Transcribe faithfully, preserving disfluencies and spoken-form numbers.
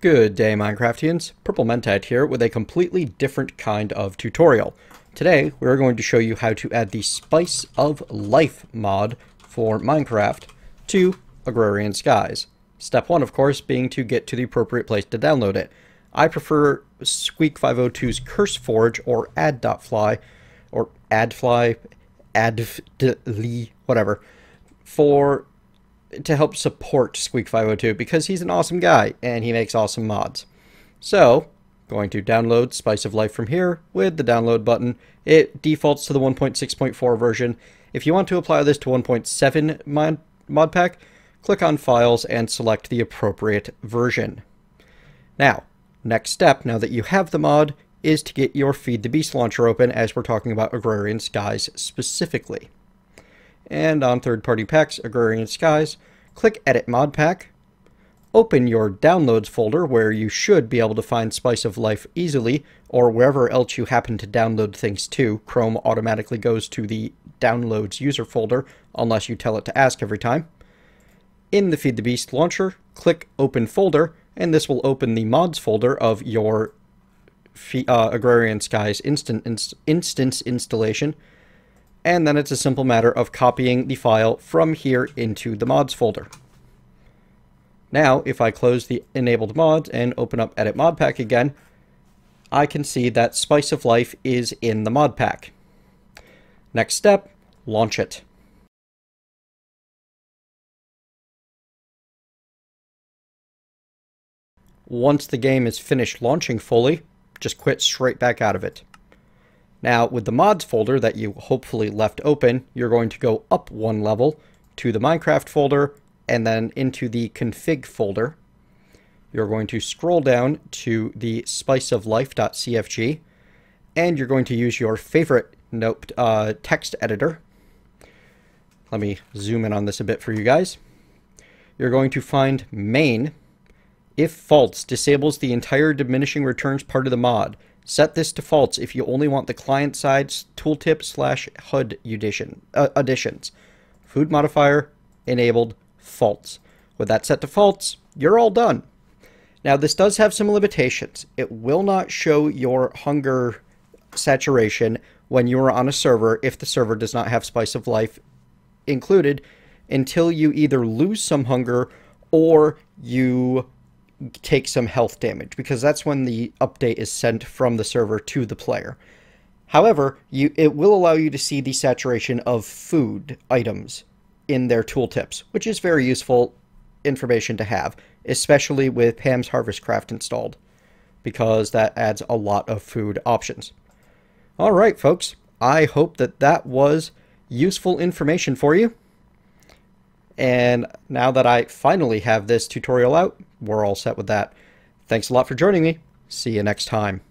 Good day, Minecraftians. Purple Mentat here with a completely different kind of tutorial. Today, we're going to show you how to add the Spice of Life mod for Minecraft to Agrarian Skies. Step one, of course, being to get to the appropriate place to download it. I prefer Squeak five oh two's CurseForge or Ad.fly, or Ad.fly, Ad.fly, whatever, for... to help support Squeak five oh two because he's an awesome guy and he makes awesome mods. So, going to download Spice of Life from here with the download button. It defaults to the one point six point four version. If you want to apply this to one point seven mod, mod pack, click on Files and select the appropriate version. Now, next step, now that you have the mod, is to get your Feed the Beast launcher open, as we're talking about Agrarian Skies specifically. And on third-party packs, Agrarian Skies, click Edit Mod Pack, open your Downloads folder where you should be able to find Spice of Life easily, or wherever else you happen to download things to. Chrome automatically goes to the Downloads user folder, unless you tell it to ask every time. In the Feed the Beast launcher, click Open Folder, and this will open the Mods folder of your uh, Agrarian Skies instant inst instance installation. And then it's a simple matter of copying the file from here into the mods folder. Now, if I close the enabled mods and open up Edit Mod Pack again, I can see that Spice of Life is in the mod pack. Next step, launch it. Once the game is finished launching fully, just quit straight back out of it. Now, with the mods folder that you hopefully left open, you're going to go up one level to the Minecraft folder and then into the config folder. You're going to scroll down to the spice of life dot c f g and you're going to use your favorite nope, uh, text editor. Let me zoom in on this a bit for you guys. You're going to find main. If false, disables the entire diminishing returns part of the mod. Set this to false if you only want the client-side tooltip slash H U D addition, uh, additions. Food modifier enabled false. With that set to false, you're all done. Now this does have some limitations. It will not show your hunger saturation when you are on a server if the server does not have Spice of Life included until you either lose some hunger or you take some health damage, because that's when the update is sent from the server to the player. However, you it will allow you to see the saturation of food items in their tooltips, which is very useful information to have, especially with Pam's Harvest Craft installed, because that adds a lot of food options. All right, folks, I hope that that was useful information for you. And now that I finally have this tutorial out, we're all set with that. Thanks a lot for joining me. See you next time.